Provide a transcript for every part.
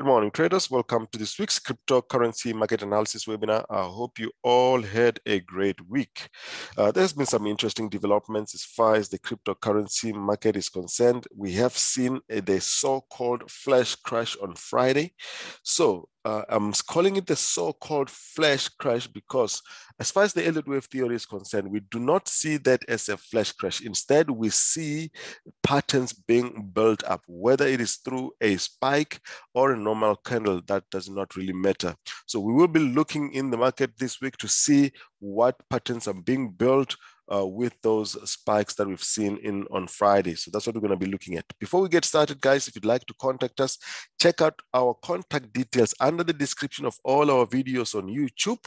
Good morning, traders. Welcome to this week's cryptocurrency market analysis webinar. I hope you all had a great week. There's been some interesting developments as far as the cryptocurrency market is concerned. We have seen the so-called flash crash on Friday. So I'm calling it the so-called flash crash because as far as the Elliott wave theory is concerned, we do not see that as a flash crash. Instead, we see patterns being built up, whether it is through a spike or a normal candle, that does not really matter. So we will be looking in the market this week to see what patterns are being built with those spikes that we've seen on Friday. So that's what we're going to be looking at. Before we get started, guys, if you'd like to contact us, check out our contact details under the description of all our videos on YouTube.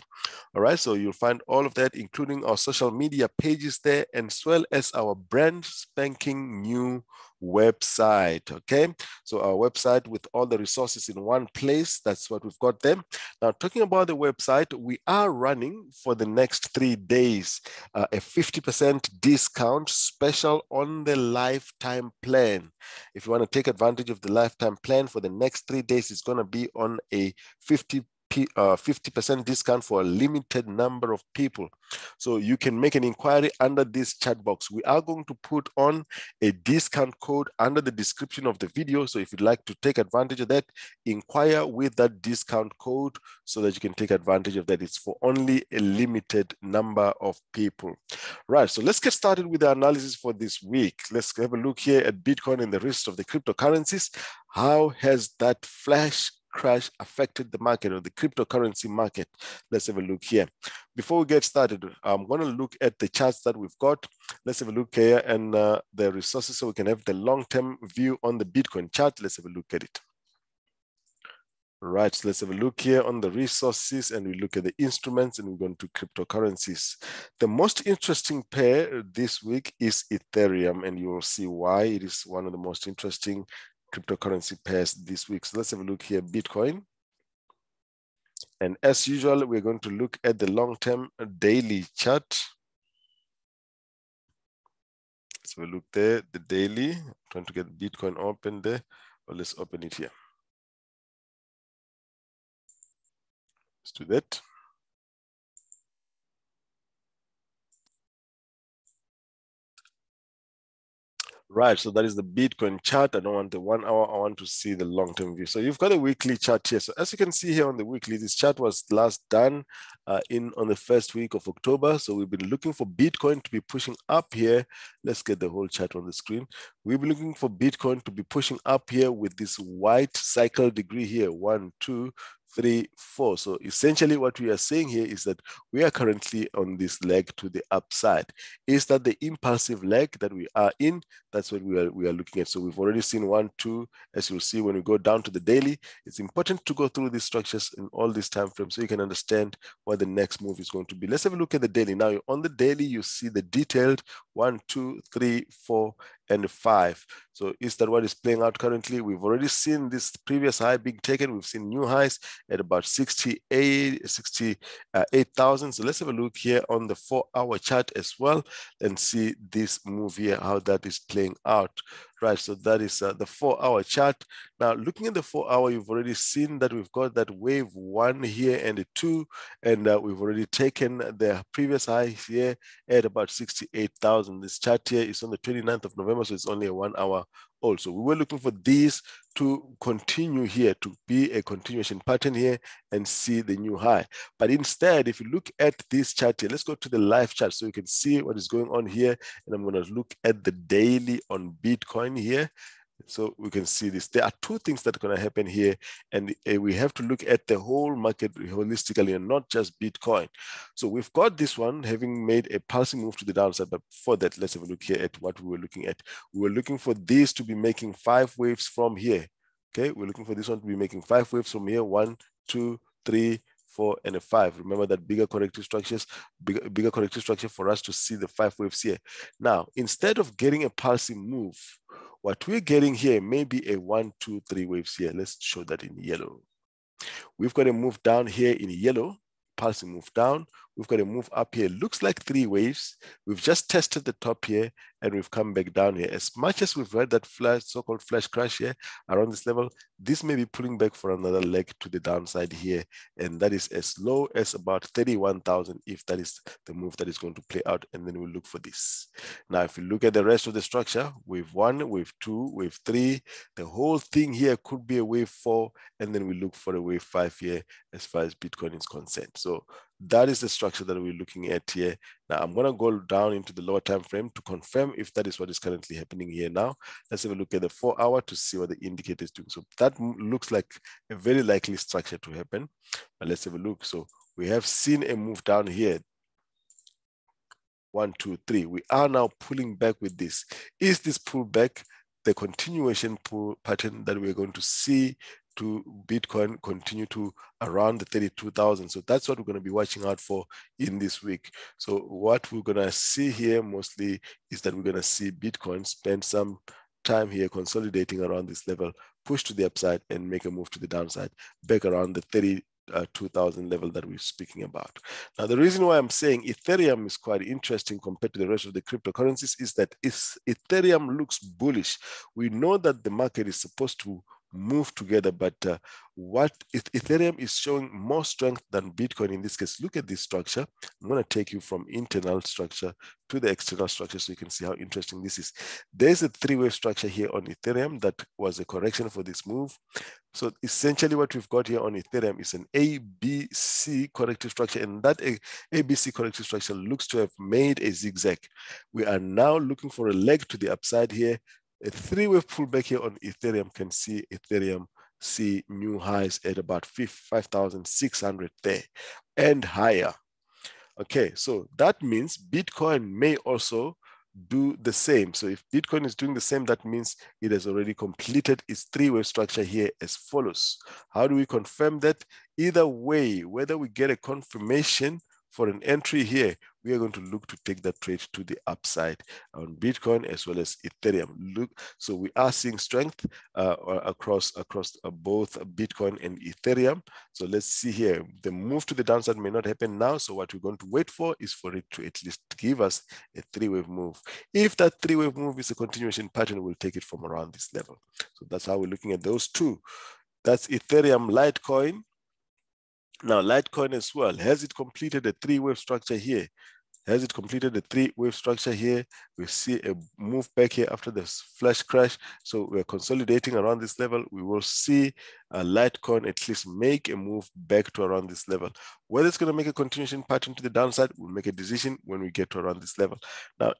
All right, so you'll find all of that, including our social media pages there, as well as our brand spanking new website. Okay, so our website with all the resources in one place, that's what we've got there. Now, talking about the website, we are running for the next 3 days a 50% discount special on the lifetime plan. If you want to take advantage of the lifetime plan for the next 3 days, it's going to be on a 50% discount for a limited number of people. So you can make an inquiry under this chat box. We are going to put on a discount code under the description of the video. So if you'd like to take advantage of that, inquire with that discount code so that you can take advantage of that. It's for only a limited number of people. Right, so let's get started with the analysis for this week. Let's have a look here at Bitcoin and the rest of the cryptocurrencies. How has that flash crash affected the market or the cryptocurrency market? Let's have a look here. Before we get started, I'm going to look at the charts that we've got. Let's have a look here and the resources so we can have the long-term view on the Bitcoin chart. Let's have a look at it. Right, so let's have a look here on the resources and we look at the instruments and we're going to cryptocurrencies. The most interesting pair this week is Ethereum, and you'll see why it is one of the most interesting cryptocurrency pairs this week. So let's have a look here, Bitcoin. And as usual, we're going to look at the long-term daily chart. So we look there, the daily. I'm trying to get Bitcoin open there. Well, let's open it here. Let's do that. Right, so that is the Bitcoin chart. I don't want the 1 hour, I want to see the long-term view. So you've got a weekly chart here. So as you can see here on the weekly, this chart was last done on the first week of October. So we've been looking for Bitcoin to be pushing up here. Let's get the whole chart on the screen. We've been looking for Bitcoin to be pushing up here with this white cycle degree here, 1, 2, 3, 4. So essentially what we are saying here is that we are currently on this leg to the upside. Is that the impulsive leg that we are in? That's what we are looking at. So we've already seen 1, 2, as you'll see when we go down to the daily. It's important to go through these structures in all this time frame so you can understand what the next move is going to be. Let's have a look at the daily. Now on the daily, you see the detailed 1, 2, 3, 4, and 5. So is that what is playing out currently? We've already seen this previous high being taken. We've seen new highs at about 68,000. So let's have a look here on the 4 hour chart as well and see this move here, how that is playing out. Right, so that is the 4 hour chart. Now looking at the 4 hour, you've already seen that we've got that wave 1 here and a 2, and we've already taken the previous high here at about 68,000. This chart here is on the 29th of November, so it's only a 1 hour. Also, we were looking for these to continue here, to be a continuation pattern here and see the new high. But instead, if you look at this chart here, let's go to the live chart so you can see what is going on here. And I'm going to look at the daily on Bitcoin here. So we can see this. There are two things that are going to happen here, and we have to look at the whole market holistically and not just Bitcoin. So we've got this one having made a pulsing move to the downside, but before that, let's have a look here at what we were looking at. We were looking for these to be making 5 waves from here. Okay, we're looking for this one to be making 5 waves from here, 1, 2, 3, 4, and 5. Remember that bigger corrective structure for us to see the 5 waves here. Now, instead of getting a pulsing move, what we're getting here may be a 1, 2, 3 waves here. Let's show that in yellow. We've got a move down here in yellow, pulsing move down. We've got a move up here. Looks like 3 waves. We've just tested the top here and we've come back down here. As much as we've had that flash, so-called flash crash here around this level, this may be pulling back for another leg to the downside here, and that is as low as about 31,000 if that is the move that is going to play out, and then we'll look for this. Now, if you look at the rest of the structure, wave one, wave two, wave three, the whole thing here could be a wave four, and then we look for a wave five here as far as Bitcoin is concerned. So that is the structure that we're looking at here. Now, I'm going to go down into the lower time frame to confirm if that is what is currently happening here now. Let's have a look at the 4-hour to see what the indicator is doing. So that looks like a very likely structure to happen. But let's have a look. So we have seen a move down here. 1, 2, 3. We are now pulling back with this. Is this pullback the continuation pull pattern that we're going to see to Bitcoin continue to around the 32,000? So that's what we're going to be watching out for in this week. So what we're going to see here mostly is that we're going to see Bitcoin spend some time here consolidating around this level, push to the upside and make a move to the downside, back around the 32,000 level that we're speaking about. Now, the reason why I'm saying Ethereum is quite interesting compared to the rest of the cryptocurrencies is that Ethereum looks bullish. We know that the market is supposed to move together, but what Ethereum is showing more strength than Bitcoin in this case. Look at this structure. I'm going to take you from internal structure to the external structure so you can see how interesting this is. There's a three-wave structure here on Ethereum that was a correction for this move. So essentially what we've got here on Ethereum is an ABC corrective structure, and that ABC corrective structure looks to have made a zigzag. We are now looking for a leg to the upside here. A three-wave pullback here on Ethereum can see Ethereum see new highs at about 5,600 there and higher. Okay, so that means Bitcoin may also do the same. So if Bitcoin is doing the same, that means it has already completed its three-wave structure here as follows. How do we confirm that? Either way, whether we get a confirmation for an entry here, we are going to look to take that trade to the upside on Bitcoin as well as Ethereum. Look, so we are seeing strength across both Bitcoin and Ethereum. So let's see here. The move to the downside may not happen now. So what we're going to wait for is for it to at least give us a three-wave move. If that three-wave move is a continuation pattern, we'll take it from around this level. So that's how we're looking at those two. That's Ethereum, Litecoin. Now, Litecoin as well, has it completed a three-wave structure here? Has it completed a three-wave structure here? We see a move back here after this flash crash. So we're consolidating around this level. We will see Litecoin at least make a move back to around this level. Whether it's going to make a continuation pattern to the downside, we'll make a decision when we get to around this level. Now,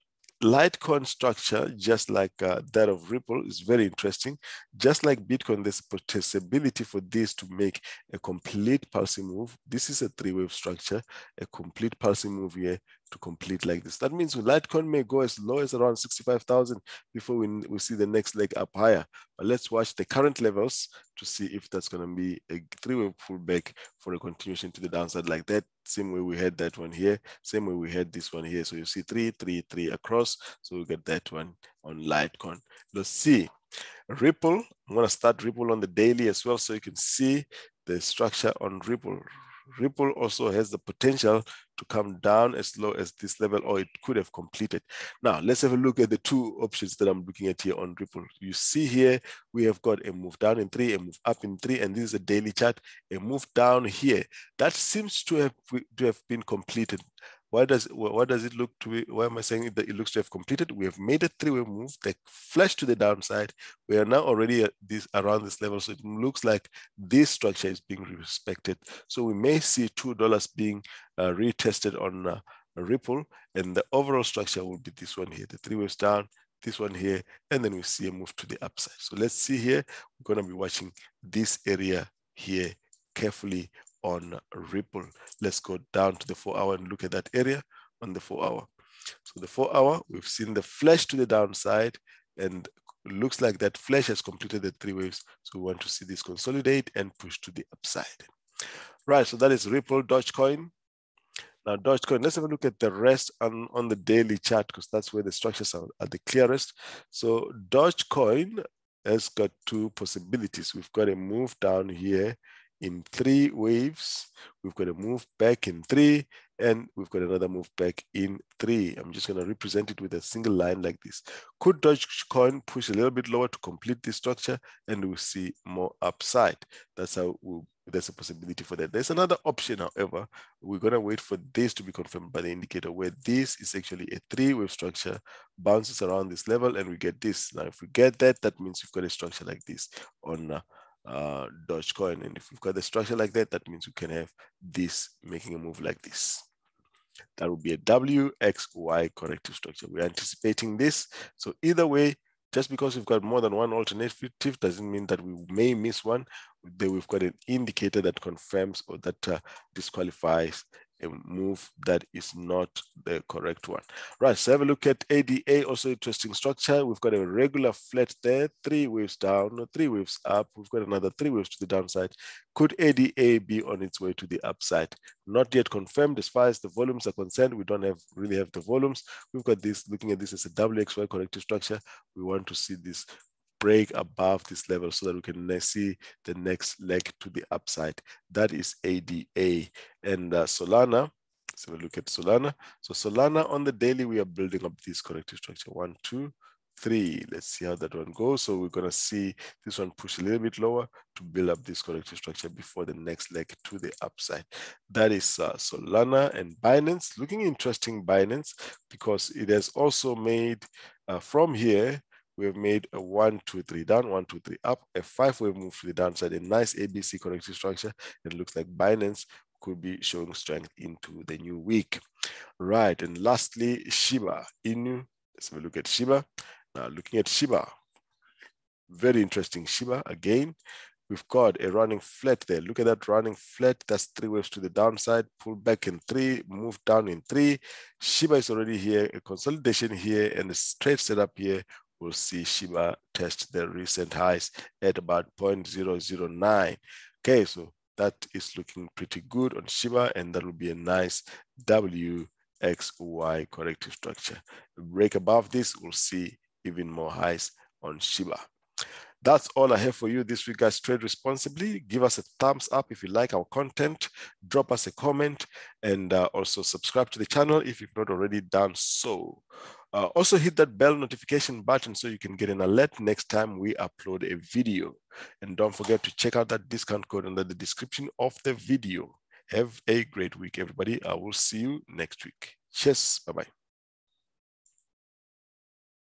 Litecoin structure, just like that of Ripple, is very interesting. Just like Bitcoin, there's a possibility for this to make a complete pulsing move. This is a three-wave structure, a complete pulsing move here to complete like this. That means Litecoin may go as low as around 65,000 before we see the next leg up higher. But let's watch the current levels to see if that's going to be a three-way pullback for a continuation to the downside like that. Same way we had that one here, same way we had this one here. So you see 3, 3, 3 across. So we get that one on Litecoin. Let's see. Ripple, I'm going to start Ripple on the daily as well so you can see the structure on Ripple. Ripple also has the potential to come down as low as this level, or it could have completed. Now, let's have a look at the two options that I'm looking at here on Ripple. You see here, we have got a move down in 3, a move up in 3, and this is a daily chart, a move down here. That seems to have been completed. Why does it look to be, why am I saying that it looks to have completed? We have made a three-way move, the flash to the downside. We are now already at this, around this level. So it looks like this structure is being respected. So we may see $2 being retested on Ripple, and the overall structure will be this one here, the three waves down, this one here, and then we see a move to the upside. So let's see here, we're gonna be watching this area here carefully on Ripple. Let's go down to the 4-hour and look at that area on the 4-hour. So the 4-hour, we've seen the flash to the downside, and looks like that flash has completed the three waves. So we want to see this consolidate and push to the upside. Right, so that is Ripple, Dogecoin. Now, Dogecoin, let's have a look at the rest on the daily chart, because that's where the structures are the clearest. So Dogecoin has got two possibilities. We've got a move down here in three waves. We've got a move back in three, and we've got another move back in three. I'm just going to represent it with a single line like this. Could Dogecoin push a little bit lower to complete this structure, and we'll see more upside? That's how we'll, there's a possibility for that. There's another option, however. We're going to wait for this to be confirmed by the indicator, where this is actually a three-wave structure, bounces around this level, and we get this. Now, if we get that, that means we've got a structure like this on Dogecoin. And if we've got a structure like that, that means we can have this making a move like this. That would be a WXY corrective structure. We're anticipating this. So either way, just because we've got more than one alternative doesn't mean that we may miss one. We've got an indicator that confirms or that disqualifies a move that is not the correct one. Right, so have a look at ADA, also interesting structure. We've got a regular flat there, three waves down, three waves up. We've got another three waves to the downside. Could ADA be on its way to the upside? Not yet confirmed as far as the volumes are concerned. We don't really have the volumes. We've got this, looking at this as a WXY corrective structure. We want to see this break above this level so that we can see the next leg to the upside. That is ADA. And Solana, so we look at Solana. So Solana on the daily, we are building up this corrective structure. 1, 2, 3. Let's see how that one goes. So we're going to see this one push a little bit lower to build up this corrective structure before the next leg to the upside. That is Solana. And Binance, looking interesting, Binance, because it has also made, from here, we've made a 1, 2, 3 down, 1, 2, 3 up, a 5-wave move to the downside, a nice ABC corrective structure. It looks like Binance could be showing strength into the new week. Right, and lastly, Shiba Inu. Let's have a look at Shiba. Now, looking at Shiba, very interesting. Shiba, again, we've got a running flat there. Look at that running flat. That's three waves to the downside, pull back in three, move down in three. Shiba is already here, a consolidation here, and a straight setup here. We'll see Shiba test the recent highs at about 0.009. Okay, so that is looking pretty good on Shiba, and that will be a nice WXY corrective structure. A break above this, we'll see even more highs on Shiba. That's all I have for you this week, guys. Trade responsibly. Give us a thumbs up if you like our content. Drop us a comment, and also subscribe to the channel if you've not already done so. Also hit that bell notification button so you can get an alert next time we upload a video. And don't forget to check out that discount code under the description of the video. Have a great week, everybody. I will see you next week. Cheers. Bye-bye.